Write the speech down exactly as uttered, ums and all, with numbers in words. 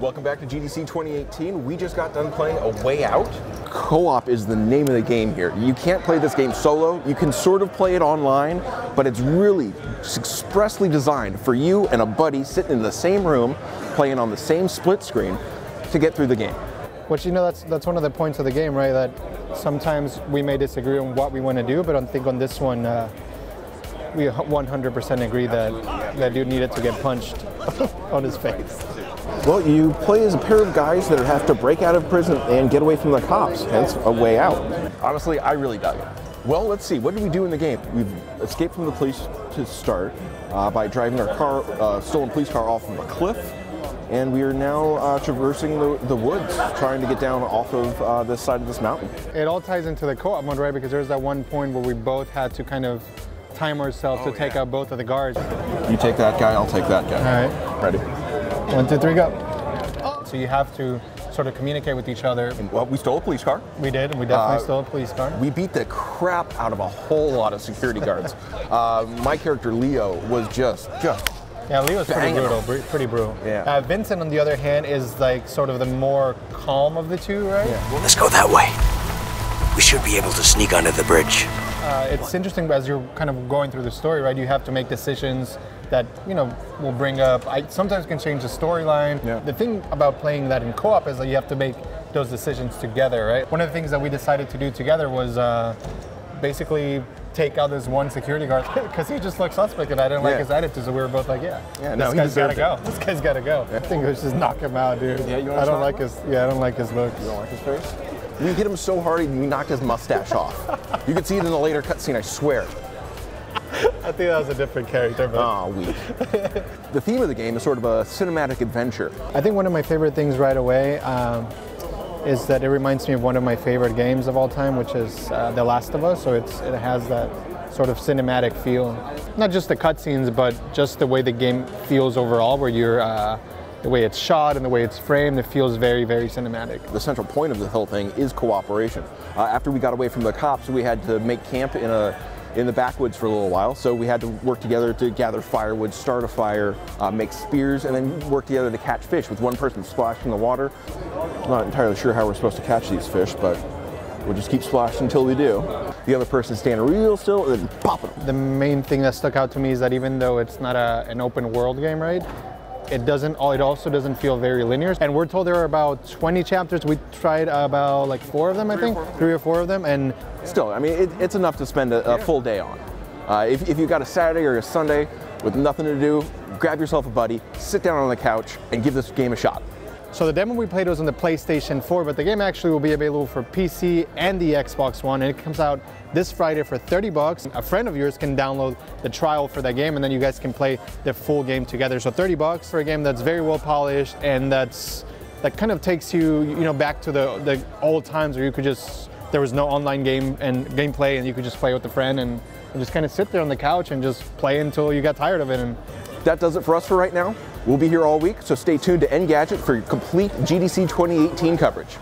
Welcome back to G D C twenty eighteen. We just got done playing A Way Out. Co-op is the name of the game here. You can't play this game solo. You can sort of play it online, but it's really expressly designed for you and a buddy sitting in the same room, playing on the same split screen to get through the game. Which, you know, that's, that's one of the points of the game, right? That sometimes we may disagree on what we want to do, but I think on this one, uh, we one hundred percent agree that that dude needed to get punched on his face. Well, you play as a pair of guys that have to break out of prison and get away from the cops, hence A Way Out. Honestly, I really dug it. Well, let's see, what did we do in the game? We've escaped from the police to start uh, by driving our car, uh, stolen police car off of a cliff, and we are now uh, traversing the, the woods, trying to get down off of uh, this side of this mountain. It all ties into the co-op mode, right? Because there's that one point where we both had to kind of time ourselves oh, to take yeah. out both of the guards. You take that guy, I'll take that guy. All right. Ready? One, two, three, go. So you have to sort of communicate with each other. Well, we stole a police car. We did, and we definitely uh, stole a police car. We beat the crap out of a whole lot of security guards. uh, my character, Leo, was just, just Yeah, Leo's pretty brutal, pretty brutal. Yeah. Uh, Vincent, on the other hand, is like sort of the more calm of the two, right? Yeah. Let's go that way. We should be able to sneak under the bridge. Uh, it's interesting as you're kind of going through the story, right? You have to make decisions that, you know, will bring up, I sometimes can change the storyline. Yeah. The thing about playing that in co-op is that you have to make those decisions together, right? One of the things that we decided to do together was uh, basically take out this one security guard because he just looked suspect and I didn't yeah. like his attitude, so we were both like, yeah, yeah this no, guy's gotta it. go. This guy's gotta go. Yeah. I think let's just knock him out, dude. Yeah, you I don't like his, yeah, I don't like his look. You don't like his face? You hit him so hard, you knocked his mustache off. You could see it in the later cutscene, I swear. I think that was a different character, but... Aw, oh, weak. The theme of the game is sort of a cinematic adventure. I think one of my favorite things right away um, is that it reminds me of one of my favorite games of all time, which is uh, The Last of Us, so it's, it has that sort of cinematic feel. Not just the cutscenes, but just the way the game feels overall, where you're... Uh, the way it's shot and the way it's framed, it feels very, very cinematic. The central point of the whole thing is cooperation. Uh, after we got away from the cops, we had to make camp in, a, in the backwoods for a little while, so we had to work together to gather firewood, start a fire, uh, make spears, and then work together to catch fish, with one person splashing the water. I'm not entirely sure how we're supposed to catch these fish, but we'll just keep splashing until we do. The other person standing real still and then popping. The main thing that stuck out to me is that even though it's not a, an open world game, right? It doesn't. It also doesn't feel very linear. And we're told there are about twenty chapters. We tried about like four of them, I think, three or four of them. And still, I mean, it, it's enough to spend a, a full day on. Uh, if, if you've got a Saturday or a Sunday with nothing to do, grab yourself a buddy, sit down on the couch, and give this game a shot. So the demo we played was on the PlayStation four, but the game actually will be available for P C and the Xbox One, and it comes out this Friday for thirty bucks. A friend of yours can download the trial for that game, and then you guys can play the full game together. So thirty bucks for a game that's very well polished, and that's that kind of takes you, you know, back to the the old times where you could just there was no online game and gameplay, and you could just play with a friend and, and just kind of sit there on the couch and just play until you got tired of it. And that does it for us for right now. We'll be here all week, so stay tuned to Engadget for complete G D C twenty eighteen coverage.